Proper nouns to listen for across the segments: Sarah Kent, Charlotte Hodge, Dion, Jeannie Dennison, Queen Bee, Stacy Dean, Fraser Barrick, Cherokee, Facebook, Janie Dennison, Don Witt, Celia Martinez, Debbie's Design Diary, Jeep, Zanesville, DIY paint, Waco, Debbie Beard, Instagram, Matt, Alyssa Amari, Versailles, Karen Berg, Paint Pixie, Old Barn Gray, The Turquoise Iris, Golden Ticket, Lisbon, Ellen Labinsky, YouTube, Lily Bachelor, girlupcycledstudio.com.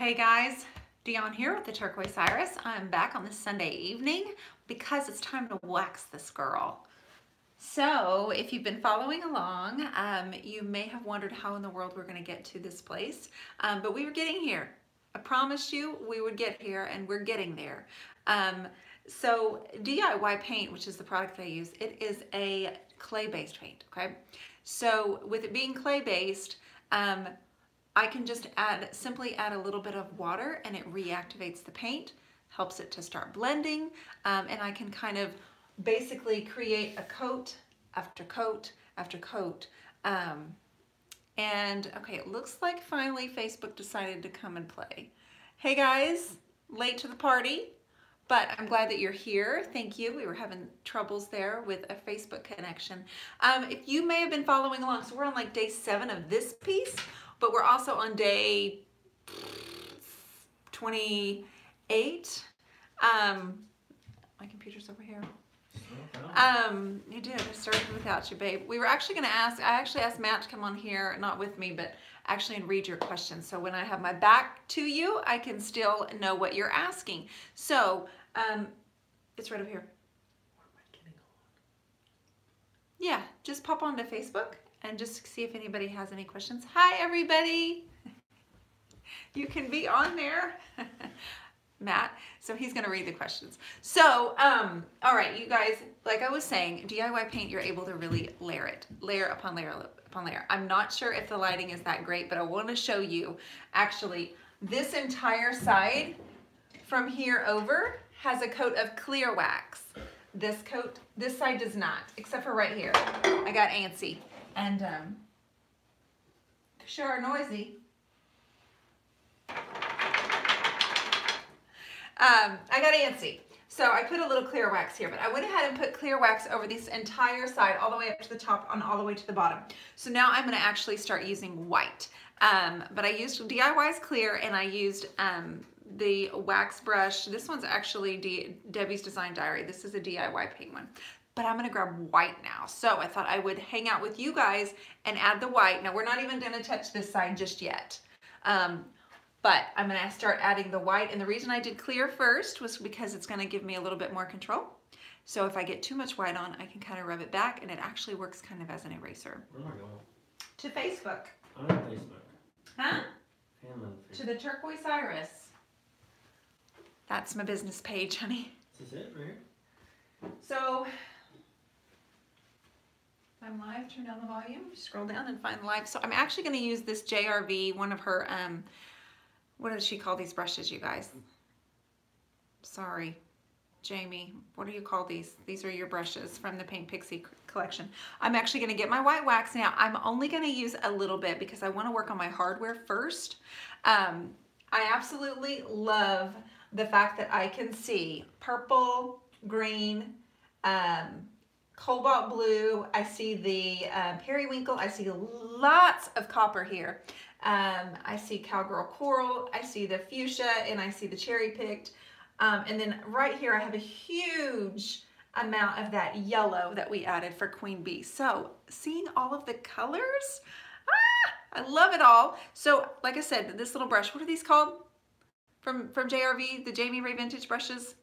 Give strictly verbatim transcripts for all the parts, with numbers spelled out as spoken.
Hey guys, Dion here with The Turquoise Iris. I'm back on this Sunday evening because it's time to wax this girl. So if you've been following along, um, you may have wondered how in the world we're gonna get to this place, um, but we were getting here. I promised you we would get here, and we're getting there. Um, so D I Y paint, which is the product that I use, it is a clay-based paint, okay? So with it being clay-based, um, I can just add, simply add a little bit of water and it reactivates the paint, helps it to start blending, um, and I can kind of basically create a coat after coat after coat. Um, and okay, it looks like finally Facebook decided to come and play. Hey guys, late to the party, but I'm glad that you're here. Thank you. We were having troubles there with a Facebook connection. Um, if you may have been following along, so we're on like day seven of this piece, but we're also on day twenty-eight. Um, my computer's over here. Um, you did, I started without you, babe. We were actually gonna ask, I actually asked Matt to come on here, not with me, but actually and read your questions. So when I have my back to you, I can still know what you're asking. So um, it's right over here. Where am I getting on? Yeah, just pop onto Facebook and just see if anybody has any questions. Hi, everybody. You can be on there, Matt. So he's gonna read the questions. So, um, all right, you guys, like I was saying, D I Y paint, you're able to really layer it, layer upon layer upon layer. I'm not sure if the lighting is that great, but I wanna show you, actually, this entire side from here over has a coat of clear wax. This coat, this side does not, except for right here. I got antsy. And um, sure are noisy. Um, I got antsy, so I put a little clear wax here, but I went ahead and put clear wax over this entire side, all the way up to the top and all the way to the bottom. So now I'm gonna actually start using white. Um, but I used D I Y's clear, and I used um, the wax brush. This one's actually D Debbie's Design Diary. This is a D I Y paint one. But I'm gonna grab white now. So I thought I would hang out with you guys and add the white. Now we're not even gonna touch this side just yet. Um, but I'm gonna start adding the white. And the reason I did clear first was because it's gonna give me a little bit more control. So if I get too much white on, I can kind of rub it back, and it actually works kind of as an eraser. Where am I going? To Facebook. I'm on Facebook. Huh? I'm on Facebook. To The Turquoise Iris. That's my business page, honey. This is it right here? So, I'm live, turn down the volume, scroll down and find live. So I'm actually gonna use this J R V, one of her, um, what does she call these brushes, you guys? Sorry, Jamie, what do you call these? These are your brushes from the Paint Pixie collection. I'm actually gonna get my white wax now. I'm only gonna use a little bit because I wanna work on my hardware first. Um, I absolutely love the fact that I can see purple, green, um, cobalt blue, I see the uh, periwinkle, I see lots of copper here. Um, I see cowgirl coral, I see the fuchsia, and I see the cherry picked. Um, and then right here I have a huge amount of that yellow that we added for Queen Bee. So seeing all of the colors, ah, I love it all. So like I said, this little brush, what are these called? From, from J R V, the Jamie Ray Vintage brushes.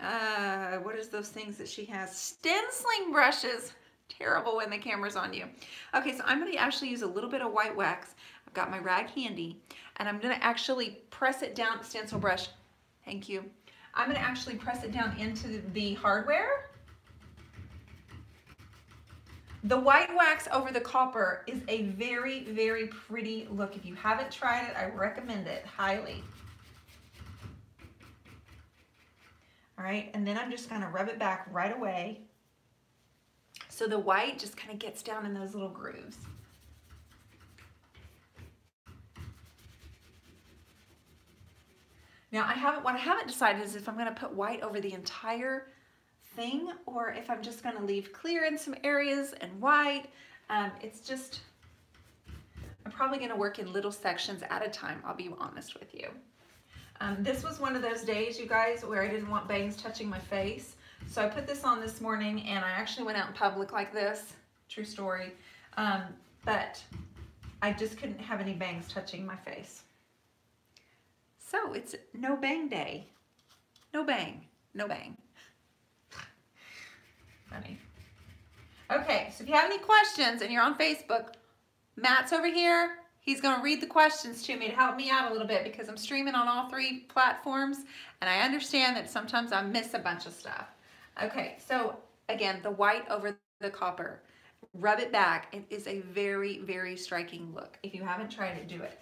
Uh, what is those things that she has? Stenciling brushes. Terrible when the camera's on you. Okay, so I'm going to actually use a little bit of white wax. I've got my rag handy, and I'm going to actually press it down, stencil brush. Thank you. I'm going to actually press it down into the hardware. The white wax over the copper is a very, very pretty look. If you haven't tried it, I recommend it highly. All right, and then I'm just gonna rub it back right away. So the white just kind of gets down in those little grooves. Now I haven't, what I haven't decided is if I'm gonna put white over the entire thing or if I'm just gonna leave clear in some areas and white. Um, it's just, I'm probably gonna work in little sections at a time, I'll be honest with you. Um, this was one of those days, you guys, where I didn't want bangs touching my face. So I put this on this morning, and I actually went out in public like this. True story. Um, but I just couldn't have any bangs touching my face. So it's no bang day. No bang, no bang. Funny. Okay, so if you have any questions and you're on Facebook, Matt's over here. He's gonna read the questions to me to help me out a little bit because I'm streaming on all three platforms and I understand that sometimes I miss a bunch of stuff. Okay, so again, the white over the copper. Rub it back. It is a very, very striking look. If you haven't tried it, do it.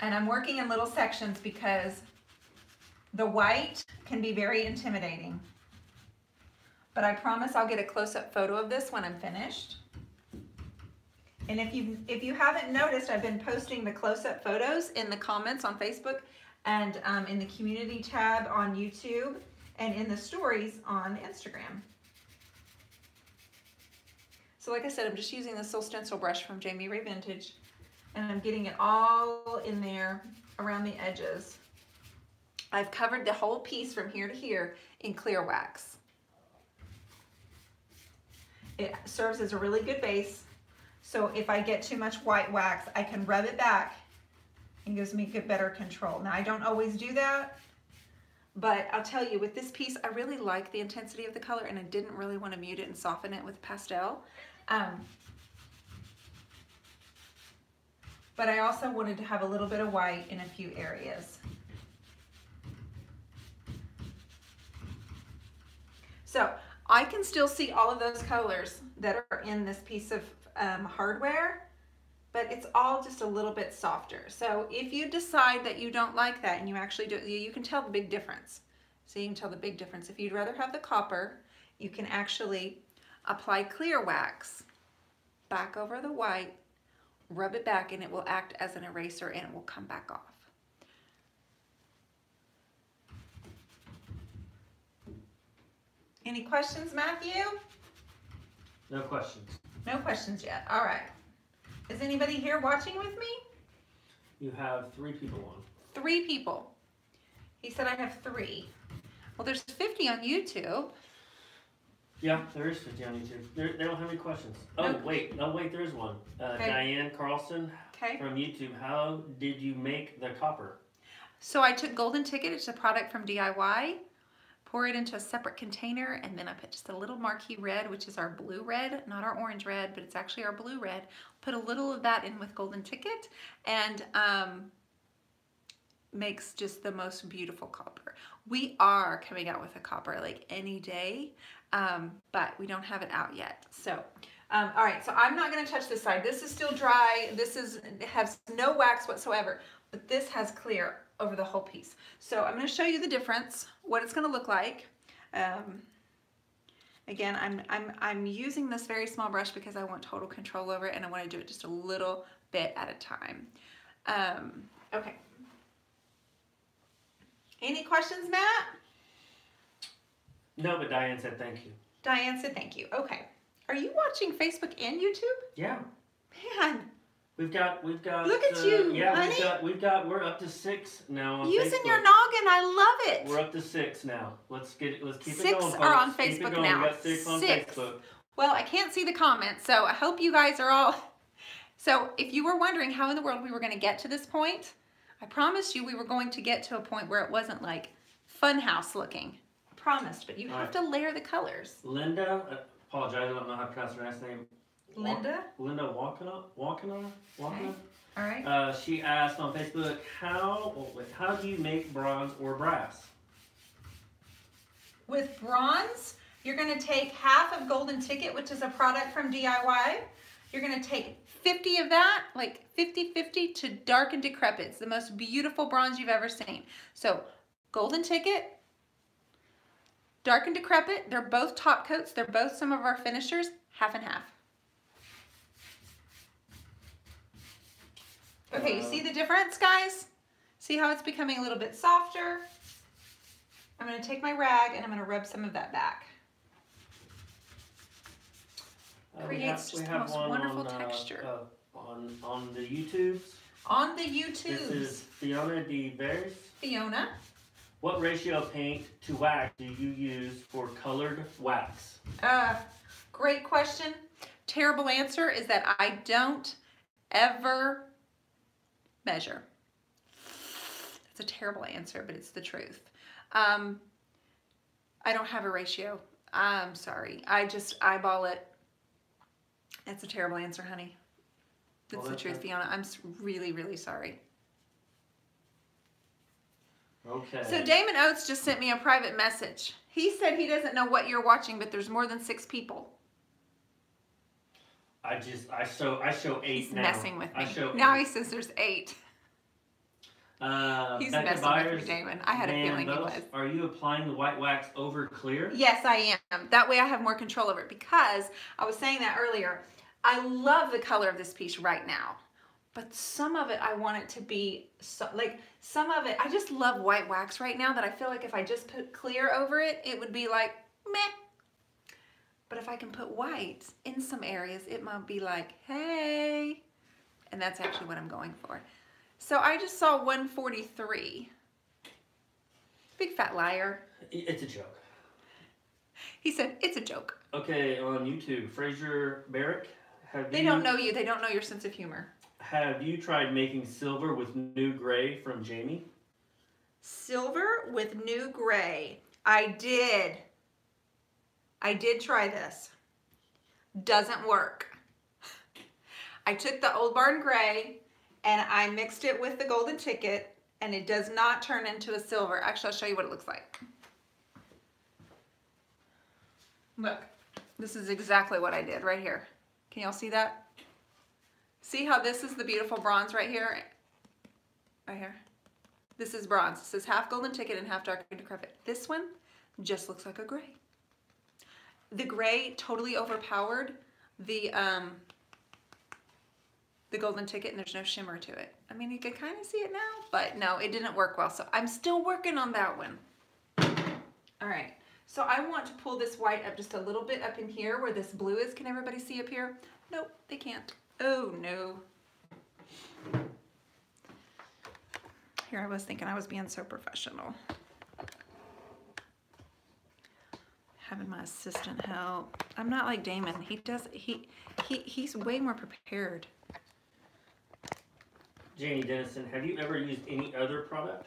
And I'm working in little sections because the white can be very intimidating. But I promise I'll get a close-up photo of this when I'm finished. And if you if you haven't noticed, I've been posting the close-up photos in the comments on Facebook and um, in the community tab on YouTube and in the stories on Instagram. So like I said, I'm just using this little stencil brush from Jamie Ray Vintage, and I'm getting it all in there around the edges. I've covered the whole piece from here to here in clear wax. It serves as a really good base, so if I get too much white wax, I can rub it back and gives me good, better control. Now, I don't always do that, but I'll tell you, with this piece, I really like the intensity of the color, and I didn't really want to mute it and soften it with pastel. Um, but I also wanted to have a little bit of white in a few areas. So I can still see all of those colors that are in this piece of um, hardware, but it's all just a little bit softer. So if you decide that you don't like that and you actually do, you can tell the big difference. So you can tell the big difference. If you'd rather have the copper, you can actually apply clear wax back over the white, rub it back, and it will act as an eraser and it will come back off. Any questions, Matthew? No questions. No questions yet. All right. Is anybody here watching with me? You have three people on. Three people. He said I have three. Well, there's fifty on YouTube. Yeah, there is fifty on YouTube. They're, they don't have any questions. Oh, no. Wait. Oh, wait, there's one. Uh, okay. Diane Carlson okay. from YouTube. How did you make the copper? So I took Golden Ticket. It's a product from D I Y. Pour it into a separate container, and then I put just a little Marquee Red, which is our blue red, not our orange red, but it's actually our blue red. Put a little of that in with Golden Ticket, and um, makes just the most beautiful copper. We are coming out with a copper like any day, um, but we don't have it out yet. So, um, all right, so I'm not gonna touch this side. This is still dry. This is has no wax whatsoever, but this has clear over the whole piece. So I'm going to show you the difference, what it's going to look like. Um, again, I'm, I'm, I'm using this very small brush because I want total control over it and I want to do it just a little bit at a time. Um, okay. Any questions, Matt? No, but Diane said thank you. Diane said thank you. Okay. Are you watching Facebook and YouTube? Yeah. Man. We've got, we've got. Look at uh, you, yeah, honey. We've got, we've got, we're up to six now on Using Facebook. Your noggin, I love it. We're up to six now. Let's get, let's keep six it going. Six are on Facebook now. We got six on six. Facebook. Well, I can't see the comments, so I hope you guys are all. So, if you were wondering how in the world we were going to get to this point, I promised you we were going to get to a point where it wasn't like funhouse looking. I promised, but you all have right. to layer the colors. Linda, I apologize, I don't know how to pronounce her last name. Linda? Linda Walkenow? Walkenow? Walkenow? Okay. All right. Uh, she asked on Facebook, how, oh, wait, how do you make bronze or brass? With bronze, you're going to take half of Golden Ticket, which is a product from D I Y. You're going to take fifty of that, like fifty fifty to Dark and Decrepit. It's the most beautiful bronze you've ever seen. So, Golden Ticket, Dark and Decrepit, they're both top coats. They're both some of our finishers, half and half. Okay, you see the difference, guys? See how it's becoming a little bit softer? I'm gonna take my rag and I'm gonna rub some of that back. Uh, Creates just the most wonderful texture. Uh, on, on the YouTubes? On the YouTubes. This is Fiona D. Veres. Fiona. What ratio of paint to wax do you use for colored wax? Uh, great question. Terrible answer is that I don't ever measure. a terrible answer, but it's the truth. Um, I don't have a ratio. I'm sorry. I just eyeball it. That's a terrible answer, honey. That's well, the truth, Fiona. I'm really, really sorry. Okay. So Damon Oates just sent me a private message. He said he doesn't know what you're watching, but there's more than six people. I just, I show, I show eight. He's now. messing with me. I show now eight. He says there's eight. Uh, He's Becca messing Byers, with me, Damon. I had a feeling he was. Are you applying the white wax over clear? Yes, I am. That way I have more control over it, because I was saying that earlier. I love the color of this piece right now, but some of it I want it to be, so, like some of it, I just love white wax right now that I feel like if I just put clear over it, it would be like, meh. But if I can put white in some areas, it might be like, hey. And that's actually what I'm going for. So I just saw one forty-three. Big fat liar. It's a joke. He said, it's a joke. Okay, on YouTube, Fraser Barrick. Have they you, don't know you. They don't know your sense of humor. Have you tried making silver with new gray from Jamie? Silver with new gray. I did. I did try this. Doesn't work. I took the Old Barn Gray and I mixed it with the Golden Ticket, and it does not turn into a silver. Actually, I'll show you what it looks like. Look, this is exactly what I did right here. Can y'all see that? See how this is the beautiful bronze right here? Right here. This is bronze. This is half Golden Ticket and half Dark Decrepit. This one just looks like a gray. The gray totally overpowered the um, the Golden Ticket, and there's no shimmer to it. I mean, you can kind of see it now, but no, it didn't work well. So I'm still working on that one. All right, so I want to pull this white up just a little bit up in here where this blue is. Can everybody see up here? Nope, they can't. Oh no. Here I was thinking I was being so professional. Having my assistant help. I'm not like Damon. He does. He he he's way more prepared. Janie Dennison, have you ever used any other product?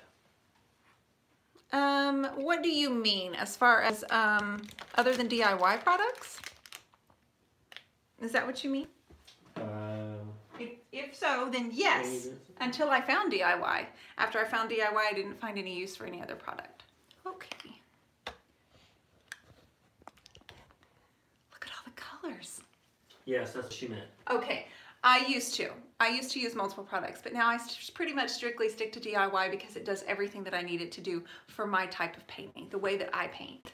Um, what do you mean as far as um other than D I Y products? Is that what you mean? Um, if, if so, then yes. Until I found D I Y. After I found D I Y, I didn't find any use for any other product. Okay. Colors. Yes, that's what she meant. Okay, I used to. I used to use multiple products, but now I pretty much strictly stick to D I Y because it does everything that I need it to do for my type of painting, the way that I paint.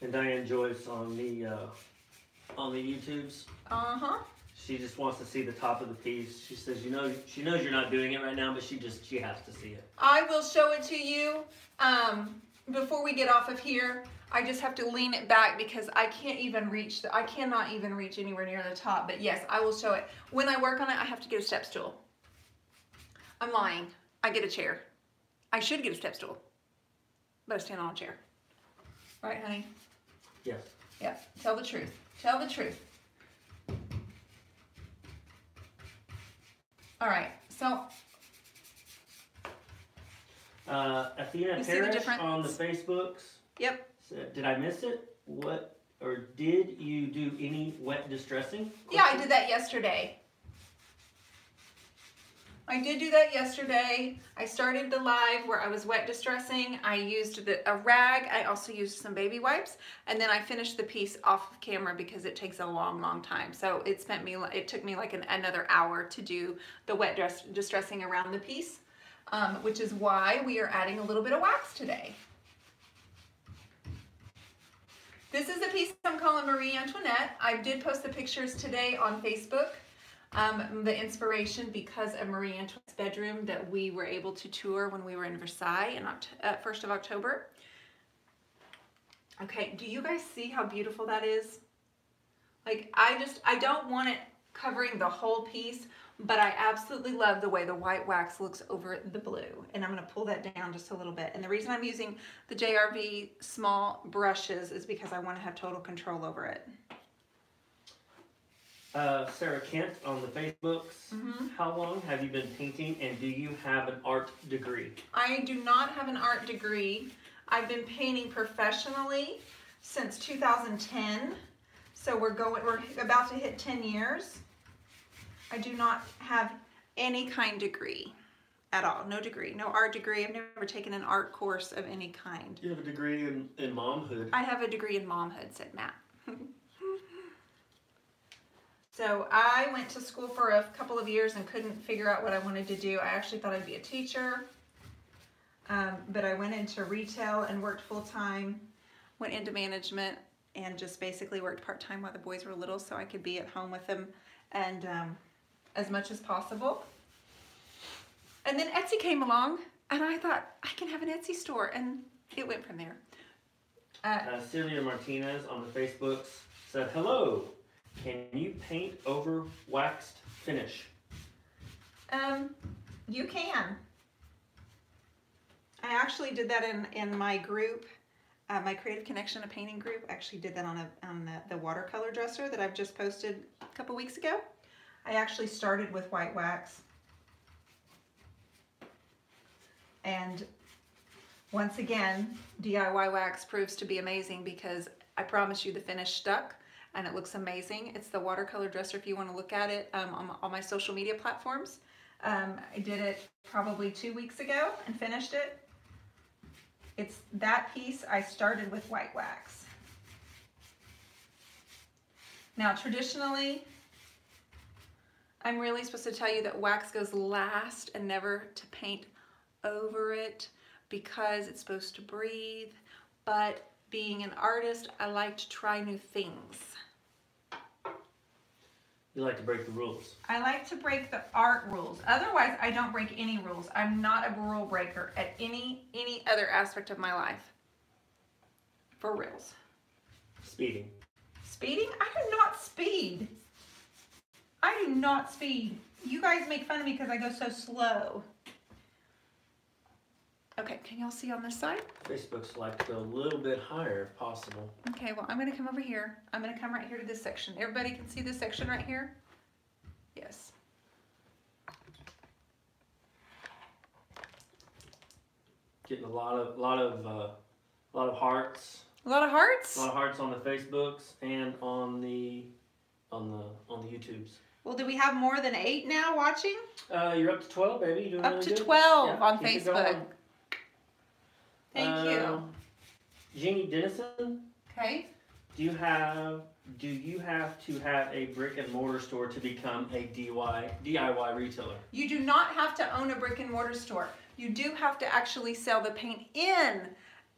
And Diane Joyce on the uh, on the YouTubes. Uh huh. She just wants to see the top of the piece. She says, you know, she knows you're not doing it right now, but she just she has to see it. I will show it to you um, before we get off of here. I just have to lean it back because I can't even reach, the, I cannot even reach anywhere near the top, but yes, I will show it. When I work on it, I have to get a step stool. I'm lying. I get a chair. I should get a step stool, but I stand on a chair. Right, honey? Yes. Yeah, tell the truth. Tell the truth. All right, so. Uh, Athena Parrish on the Facebooks. Yep. Did I miss it? What, or did you do any wet distressing? Yeah, I did that yesterday. I did do that yesterday. I started the live where I was wet distressing. I used the, a rag. I also used some baby wipes, and then I finished the piece off of camera because it takes a long, long time. So it spent me, it took me like an, another hour to do the wet dress, distressing around the piece, um, which is why we are adding a little bit of wax today. This is the piece I'm calling Marie Antoinette. I did post the pictures today on Facebook, um, the inspiration because of Marie Antoinette's bedroom that we were able to tour when we were in Versailles on uh, first of October. Okay, do you guys see how beautiful that is? Like, I just, I don't want it covering the whole piece, but I absolutely love the way the white wax looks over the blue. And I'm gonna pull that down just a little bit. And the reason I'm using the J R V small brushes is because I wanna have total control over it. Uh, Sarah Kent on the Facebooks. Mm-hmm. How long have you been painting, and do you have an art degree? I do not have an art degree. I've been painting professionally since two thousand ten, so we're going. We're about to hit ten years. I do not have any kind of degree at all. No degree. No art degree. I've never taken an art course of any kind. You have a degree in, in momhood. I have a degree in momhood, said Matt. So I went to school for a couple of years and couldn't figure out what I wanted to do. I actually thought I'd be a teacher, um, but I went into retail and worked full-time, went into management, and just basically worked part-time while the boys were little so I could be at home with them and um, as much as possible. And then Etsy came along, and I thought, I can have an Etsy store, and it went from there. Uh, uh, Celia Martinez on the Facebooks said, hello. Can you paint over waxed finish? Um, you can. I actually did that in, in my group, uh, my Creative Connection, a painting group. I actually did that on, a, on the, the watercolor dresser that I've just posted a couple weeks ago. I actually started with white wax. And once again, D I Y wax proves to be amazing because I promise you the finish stuck. And it looks amazing. It's the watercolor dresser if you want to look at it um, on, my, on my social media platforms. Um, I did it probably two weeks ago and finished it. It's that piece I started with white wax. Now traditionally, I'm really supposed to tell you that wax goes last and never to paint over it because it's supposed to breathe, but being an artist, I like to try new things. You like to break the rules. I like to break the art rules. Otherwise, I don't break any rules. I'm not a rule breaker at any any other aspect of my life. For reals. Speeding. Speeding? I do not speed. I do not speed. You guys make fun of me because I go so slow. Okay, can y'all see on this side? Facebook's like to go a little bit higher if possible. Okay, well, I'm gonna come over here. I'm gonna come right here to this section. Everybody can see this section right here? Yes. Getting a lot of, lot of, uh, lot of hearts. A lot of hearts? A lot of hearts on the Facebooks and on the, on the, on the YouTubes. Well, do we have more than eight now watching? Uh, you're up to twelve, baby. You're doing up really to good. twelve yeah, on Facebook. Thank you. Um, Jeannie Dennison. Okay. Do you have do you have to have a brick and mortar store to become a D I Y D I Y retailer? You do not have to own a brick and mortar store. You do have to actually sell the paint in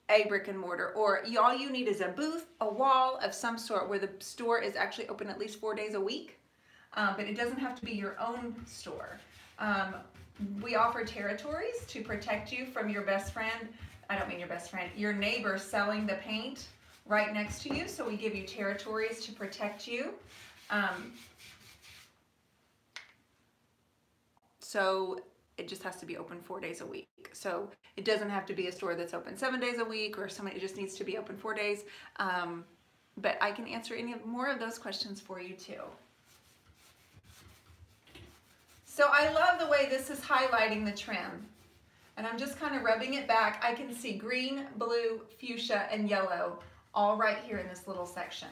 a brick and mortar, or all you need is a booth, a wall of some sort where the store is actually open at least four days a week. Um, but it doesn't have to be your own store. Um, we offer territories to protect you from your best friend. I don't mean your best friend, your neighbor selling the paint right next to you. So we give you territories to protect you. Um, so it just has to be open four days a week. So it doesn't have to be a store that's open seven days a week or somebody, it just needs to be open four days. Um, but I can answer any more of those questions for you too. So I love the way this is highlighting the trim. And I'm just kind of rubbing it back. I can see green, blue, fuchsia, and yellow all right here in this little section.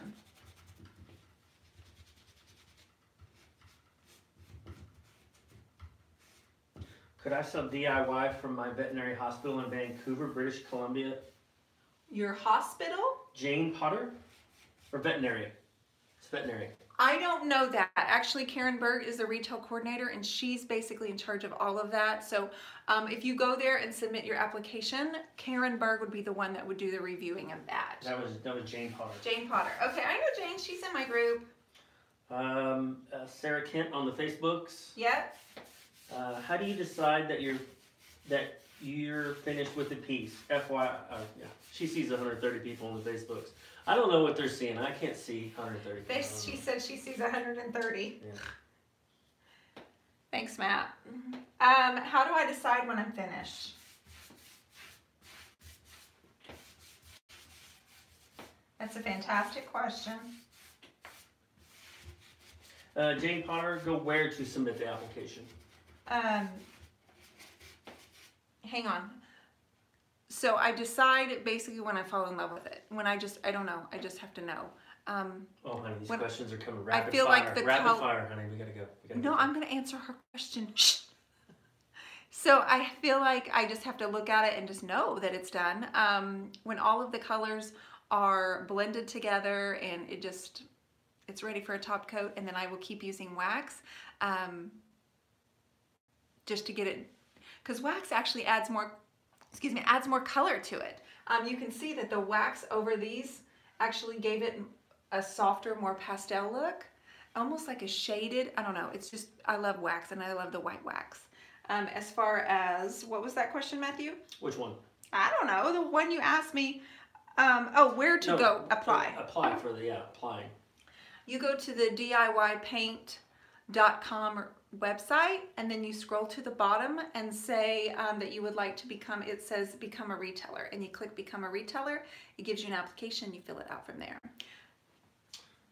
Could I sell D I Y from my veterinary hospital in Vancouver, British Columbia? Your hospital? Jane Potter? Or veterinary? It's veterinary. I don't know that. Actually, Karen Berg is the retail coordinator and she's basically in charge of all of that. So um, if you go there and submit your application, Karen Berg would be the one that would do the reviewing of that. That was, that was Jane Potter. Jane Potter. Okay, I know Jane. She's in my group. Um, uh, Sarah Kent on the Facebooks. Yep. Uh, how do you decide that you're, that you're finished with the piece? F Y I, uh, yeah. She sees one hundred thirty people on the Facebooks. I don't know what they're seeing. I can't see one hundred thirty. They, she said she sees one hundred thirty. Yeah. Thanks, Matt. Mm-hmm. Um, how do I decide when I'm finished? That's a fantastic question. Uh, Jane Potter, go where to submit the application? Um, hang on. So I decide basically when I fall in love with it. When I just, I don't know. I just have to know. Um, oh, honey, these questions are coming rapid fire. I feel fire. like the rapid fire, honey. We gotta go. We gotta no, go. I'm gonna answer her question. Shh. So I feel like I just have to look at it and just know that it's done. Um, when all of the colors are blended together and it just, it's ready for a top coat, and then I will keep using wax um, just to get it, because wax actually adds more, excuse me, adds more color to it. Um, you can see that the wax over these actually gave it a softer, more pastel look, almost like a shaded, I don't know, it's just, I love wax and I love the white wax. Um, as far as, what was that question, Matthew? Which one? I don't know, the one you asked me. Um, oh, where to no, go apply. Apply for the, yeah, applying. You go to the D I Y paint dot com website, and then you scroll to the bottom and say um, that you would like to become, it says become a retailer, and you click become a retailer. It gives you an application, you fill it out from there.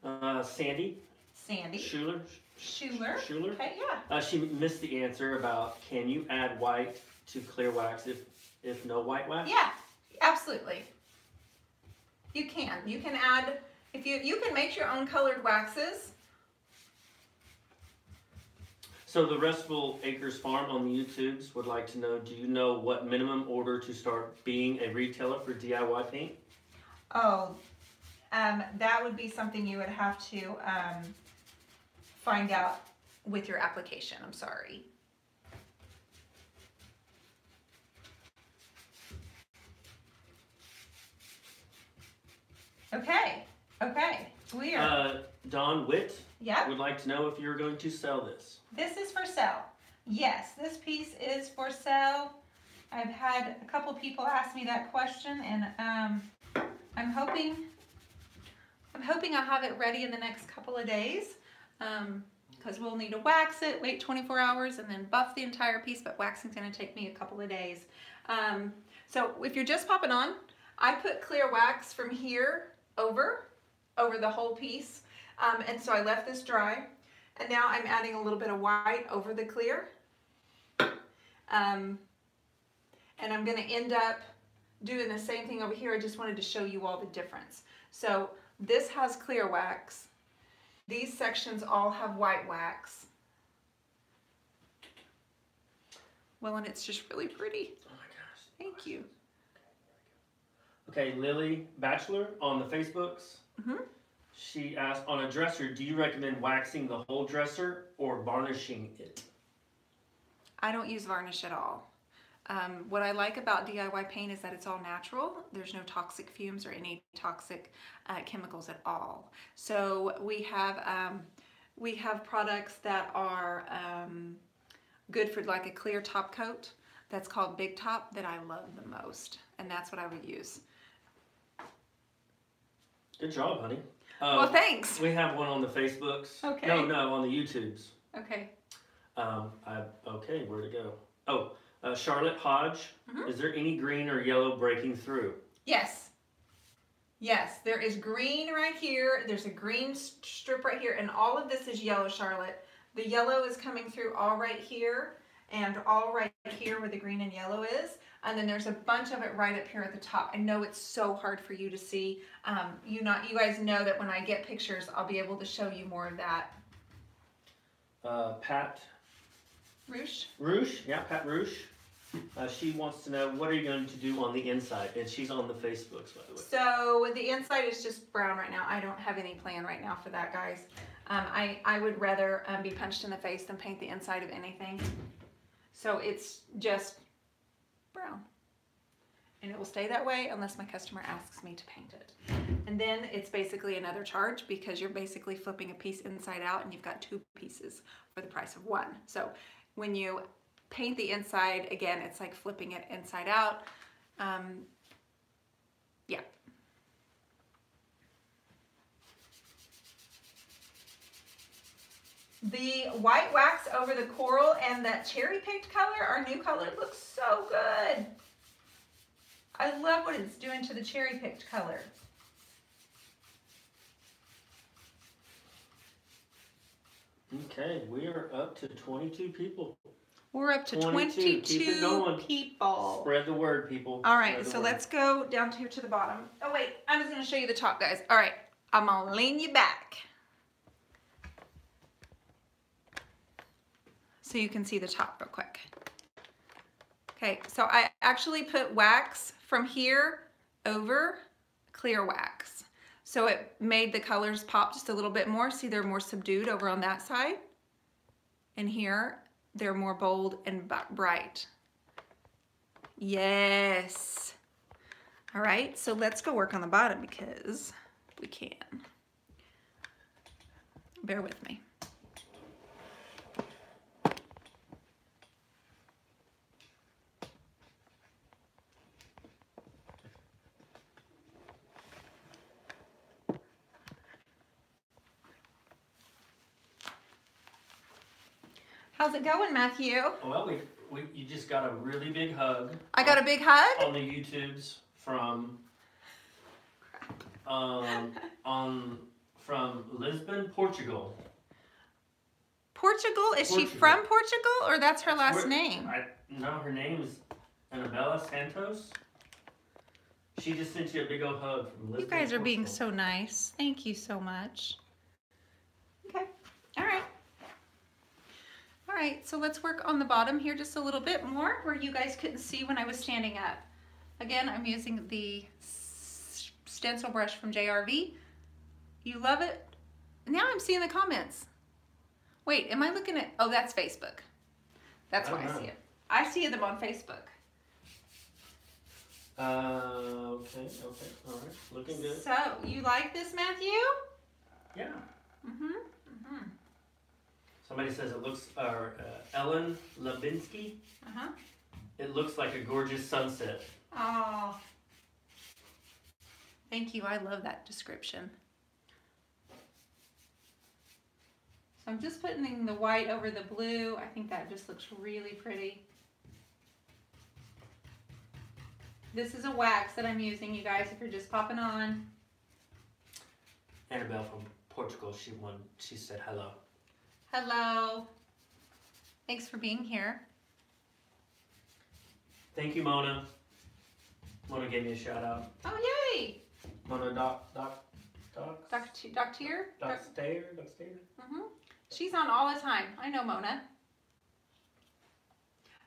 Uh, Sandy. Sandy. Schuler. Schuler. Schuler. Okay, yeah. Uh, she missed the answer about can you add white to clear wax if, if no white wax? Yeah, absolutely. You can. You can add, if you, you can make your own colored waxes. So the Restful Acres Farm on the YouTubes would like to know, do you know what minimum order to start being a retailer for D I Y paint? Oh, um, that would be something you would have to um, find out with your application. I'm sorry. Okay. Okay. We are. Uh, Don Witt. Yeah. Would like to know if you're going to sell this. This is for sale. Yes, this piece is for sale. I've had a couple people ask me that question, and um, I'm hoping, I'm hoping I'll have it ready in the next couple of days, because um, we'll need to wax it, wait twenty-four hours, and then buff the entire piece. But waxing's going to take me a couple of days. Um, so if you're just popping on, I put clear wax from here over. over the whole piece, um, and so I left this dry, and now I'm adding a little bit of white over the clear, um, and I'm going to end up doing the same thing over here. I just wanted to show you all the difference. So this has clear wax, these sections all have white wax. Well, and it's just really pretty. Oh my gosh. Thank you. Okay, Lily Bachelor on the Facebooks. Mm-hmm. She asked, on a dresser, do you recommend waxing the whole dresser or varnishing it? I don't use varnish at all. Um, what I like about D I Y paint is that it's all natural. There's no toxic fumes or any toxic uh, chemicals at all. So we have um, we have products that are um, good for like a clear top coat. That's called Big Top, that I love the most, and that's what I would use. Good job, honey. Uh, well, thanks. We have one on the Facebooks. Okay. No, no, on the YouTubes. Okay. Um, I, okay, where to go? Oh, uh, Charlotte Hodge. Mm-hmm. Is there any green or yellow breaking through? Yes. Yes, there is green right here. There's a green strip right here, and all of this is yellow, Charlotte. The yellow is coming through all right here and all right here where the green and yellow is. And then there's a bunch of it right up here at the top. I know it's so hard for you to see. Um, you not, you guys know that when I get pictures, I'll be able to show you more of that. Uh, Pat. Rouge. Rouge, yeah, Pat Rouge. Uh, she wants to know, what are you going to do on the inside? And she's on the Facebooks, by the way. So the inside is just brown right now. I don't have any plan right now for that, guys. Um, I, I would rather um, be punched in the face than paint the inside of anything. So it's just brown, and it will stay that way unless my customer asks me to paint it, and then it's basically another charge, because you're basically flipping a piece inside out and you've got two pieces for the price of one. So when you paint the inside, again, it's like flipping it inside out. Um, yeah. The white wax over the coral and that cherry-picked color, our new color, it looks so good. I love what it's doing to the cherry-picked color. Okay, we are up to twenty-two people. We're up to twenty-two, twenty-two people. Spread the word, people. All right, so word. Let's go down here to the bottom. Oh, wait, I was going to show you the top, guys. All right, I'm going to lean you back so you can see the top real quick. Okay, so I actually put wax from here over clear wax. So it made the colors pop just a little bit more. See, they're more subdued over on that side. And here, they're more bold and bright. Yes. All right, so let's go work on the bottom because we can. Bear with me. How's it going, Matthew? Well, we, we you just got a really big hug. I got on, a big hug? On the YouTubes from um on from Lisbon, Portugal. Portugal? Is Portugal. She from Portugal, or that's her last We're, name? I, no, her name is Annabella Santos. She just sent you a big old hug from Lisbon. You guys are Portugal. Being so nice. Thank you so much. Okay. All right. All right, so let's work on the bottom here just a little bit more where you guys couldn't see when I was standing up. Again, I'm using the stencil brush from J R V. You love it? Now I'm seeing the comments. Wait, am I looking at, oh, that's Facebook. That's why I, I see it. I see them on Facebook. Uh, okay, okay, all right, looking good. So, you like this, Matthew? Yeah. Mm-hmm, mm-hmm. Somebody says it looks, uh, uh, Ellen Labinsky, uh-huh. It looks like a gorgeous sunset. Oh, thank you. I love that description. So I'm just putting the white over the blue. I think that just looks really pretty. This is a wax that I'm using, you guys, if you're just popping on. Annabelle from Portugal, she won, she said hello. Hello. Thanks for being here. Thank you, Mona. Mona gave me a shout out. Oh, yay! Mona Doc, Doc, Doc. Doctor, Doctor, Doctor, Doctor. Mm-hmm. She's on all the time. I know Mona.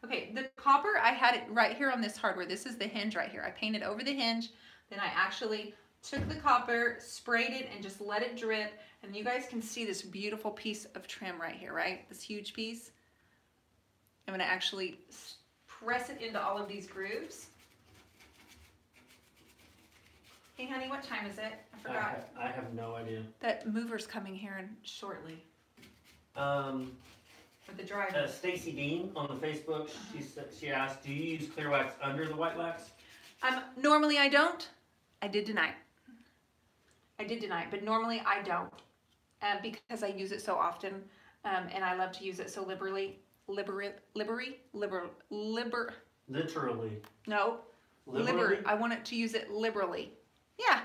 Okay, the copper, I had it right here on this hardware. This is the hinge right here. I painted over the hinge, then I actually took the copper, sprayed it, and just let it drip. And you guys can see this beautiful piece of trim right here, right? This huge piece. I'm gonna actually press it into all of these grooves. Hey, honey, what time is it? I forgot. I have, I have no idea. That mover's coming here in shortly. Um, With the driver. Uh, Stacy Dean on the Facebook, uh-huh. she, said, she asked, do you use clear wax under the white wax? Um, normally I don't. I did tonight. I did tonight, but normally I don't uh, because I use it so often um, and I love to use it so liberally, liberally, liberally, liberally, liber. Literally. No, liberally. Liber. I want it to use it liberally. Yeah.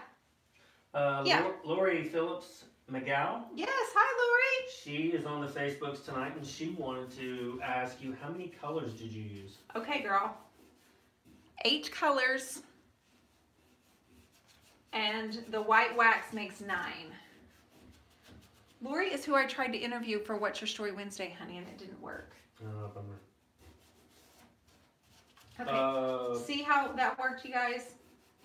Uh, yeah. Lori Phillips-McGow. Yes. Hi, Lori. She is on the Facebooks tonight and she wanted to ask you, how many colors did you use? Okay, girl. Eight colors. And the white wax makes nine. Lori is who I tried to interview for What's Your Story Wednesday, honey, and it didn't work. Oh, bummer. Okay, uh, see how that worked, you guys?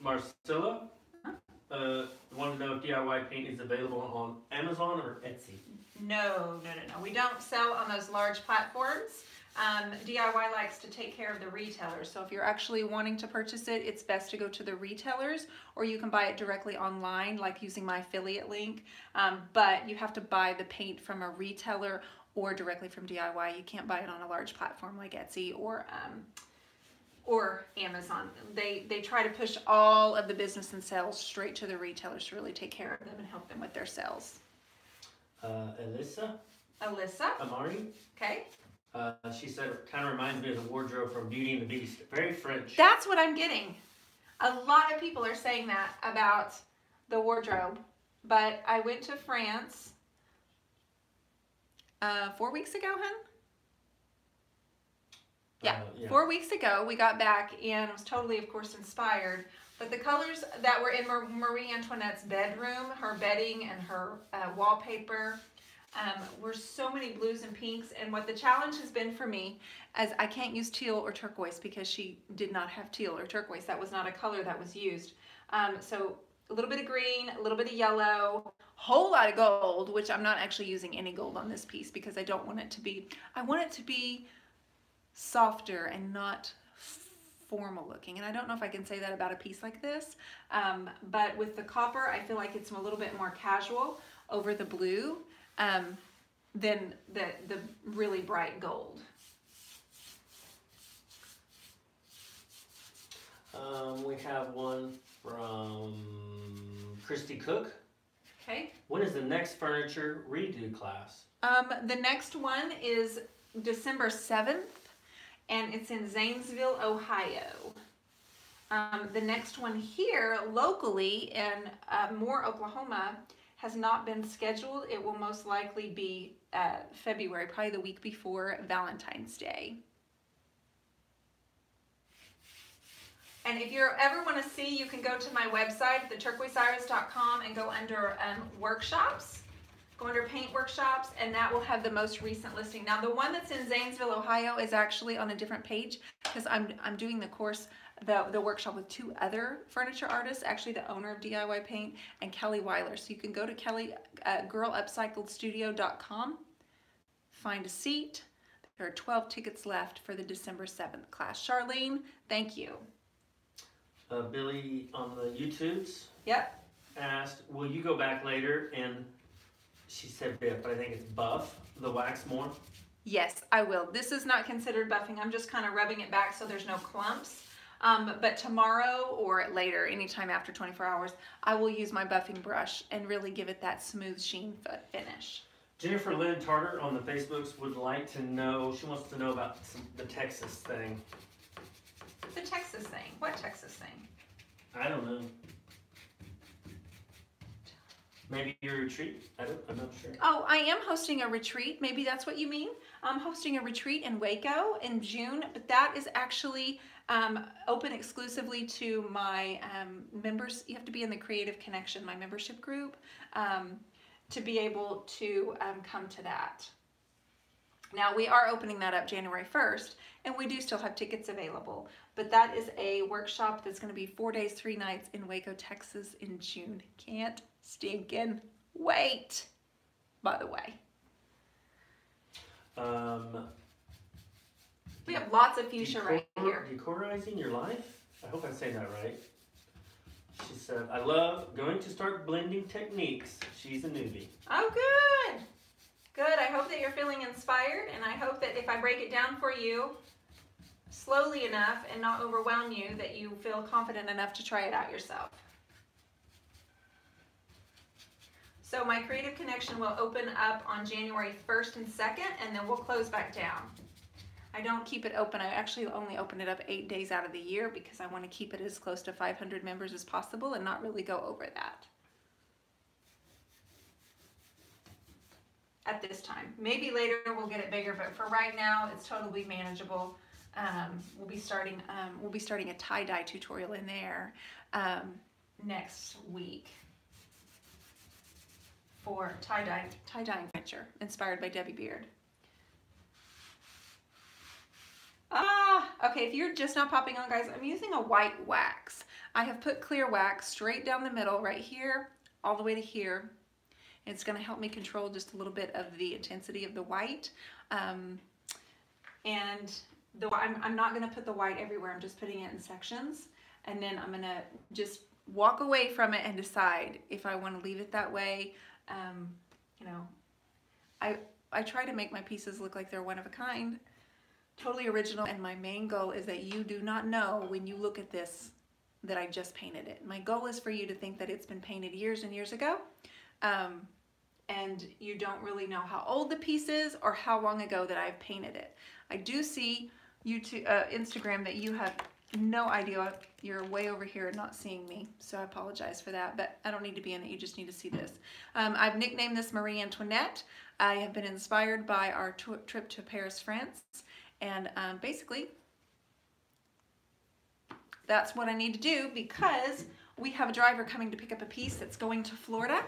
Marcella huh? uh, wanted to know if D I Y paint is available on Amazon or Etsy. No, no, no, no. We don't sell on those large platforms. Um, D I Y likes to take care of the retailers, so if you're actually wanting to purchase it, it's best to go to the retailers, or you can buy it directly online, like using my affiliate link, um, but you have to buy the paint from a retailer or directly from D I Y. You can't buy it on a large platform like Etsy or um, or Amazon. They, they try to push all of the business and sales straight to the retailers to really take care of them and help them with their sales. Uh, Alyssa? Alyssa? Amari? Okay. Uh, she said it kind of reminds me of the wardrobe from Beauty and the Beast. Very French. That's what I'm getting. A lot of people are saying that about the wardrobe. But I went to France uh, four weeks ago, hun? Yeah. Uh, yeah, four weeks ago we got back and was totally, of course, inspired. But the colors that were in Marie Antoinette's bedroom, her bedding and her uh, wallpaper, um, were so many blues and pinks. And what the challenge has been for me is I can't use teal or turquoise because she did not have teal or turquoise. That was not a color that was used. Um, so a little bit of green, a little bit of yellow, whole lot of gold, which I'm not actually using any gold on this piece because I don't want it to be, I want it to be softer and not formal looking. And I don't know if I can say that about a piece like this, um, but with the copper, I feel like it's a little bit more casual over the blue um, than the, the really bright gold. Um, we have one from Christy Cook. Okay. When is the next furniture redo class? Um, the next one is December seventh. And it's in Zanesville, Ohio. Um, the next one here locally in uh, Moore, Oklahoma, has not been scheduled. It will most likely be uh, February, probably the week before Valentine's Day. And if you ever want to see, you can go to my website, the turquoise iris dot com, and go under um, workshops. Go under paint workshops, and that will have the most recent listing. Now, the one that's in Zanesville, Ohio, is actually on a different page because I'm I'm doing the course, the the workshop with two other furniture artists, actually the owner of D I Y Paint and Kelly Weiler. So you can go to Kelly uh, girl upcycled studio dot com, find a seat. There are twelve tickets left for the December seventh class. Charlene, thank you. Uh, Billy on the YouTubes. Yep. Asked, will you go back later and? She said bit, but I think it's buff the wax more. Yes, I will. This is not considered buffing. I'm just kind of rubbing it back so there's no clumps. Um, but tomorrow or later, anytime after twenty-four hours, I will use my buffing brush and really give it that smooth sheen finish. Jennifer Lynn Tarter on the Facebooks would like to know, she wants to know about some, the Texas thing. The Texas thing? What Texas thing? I don't know. Maybe your retreat? I don't, I'm not sure. Oh, I am hosting a retreat. Maybe that's what you mean. I'm hosting a retreat in Waco in June, but that is actually um, open exclusively to my um, members. You have to be in the Creative Connection, my membership group, um, to be able to um, come to that. Now, we are opening that up January first, and we do still have tickets available, but that is a workshop that's going to be four days, three nights in Waco, Texas in June. Can't stinking wait, by the way. Um, we have lots of fuchsia right here. Colorizing your life? I hope I say that right. She said, I love going to start blending techniques. She's a newbie. Oh, good. Good, I hope that you're feeling inspired, and I hope that if I break it down for you slowly enough and not overwhelm you, that you feel confident enough to try it out yourself. So my Creative Connection will open up on January first and second, and then we'll close back down. I don't keep it open. I actually only open it up eight days out of the year because I want to keep it as close to five hundred members as possible and not really go over that at this time. Maybe later we'll get it bigger, but for right now it's totally manageable. Um, we'll be starting um, we'll be starting a tie-dye tutorial in there um, next week for tie-dye tie-dyeing picture inspired by Debbie Beard. Ah, okay, if you're just not popping on, guys, I'm using a white wax. I have put clear wax straight down the middle right here all the way to here. It's going to help me control just a little bit of the intensity of the white. Um, and the, I'm, I'm not going to put the white everywhere. I'm just putting it in sections. And then I'm going to just walk away from it and decide if I want to leave it that way. Um, you know, I, I try to make my pieces look like they're one of a kind, totally original. And my main goal is that you do not know when you look at this that I just painted it. My goal is for you to think that it's been painted years and years ago. Um, and you don't really know how old the piece is or how long ago that I've painted it. I do see YouTube, uh, Instagram that you have no idea. You're way over here not seeing me, so I apologize for that, but I don't need to be in it. You just need to see this. Um, I've nicknamed this Marie Antoinette. I have been inspired by our trip to Paris, France, and um, basically that's what I need to do because we have a driver coming to pick up a piece that's going to Florida,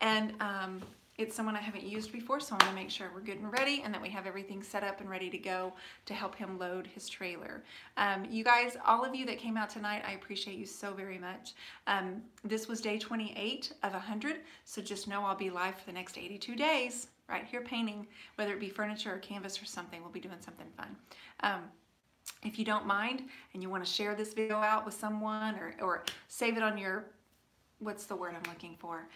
and um, it's someone I haven't used before, so I'm gonna make sure we're good and ready and that we have everything set up and ready to go to help him load his trailer. Um, you guys, all of you that came out tonight, I appreciate you so very much. Um, this was day twenty-eight of one hundred, so just know I'll be live for the next eighty-two days right here painting, whether it be furniture or canvas or something. We'll be doing something fun. Um, if you don't mind and you wanna share this video out with someone or, or save it on your, what's the word I'm looking for?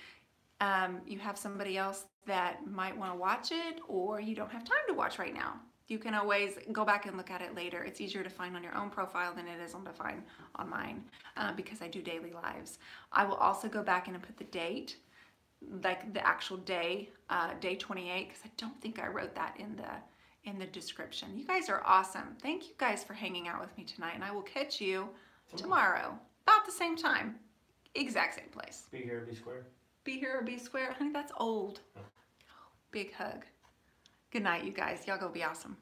Um, you have somebody else that might want to watch it, or you don't have time to watch right now. You can always go back and look at it later. It's easier to find on your own profile than it is to find on mine uh, because I do daily lives. I will also go back in and put the date, like the actual day, uh, day twenty-eight, because I don't think I wrote that in the, in the description. You guys are awesome. Thank you guys for hanging out with me tonight, and I will catch you tomorrow, about the same time, exact same place. Be here, be square. Be here or be square. Honey, that's old. Big hug. Good night, you guys. Y'all go be awesome.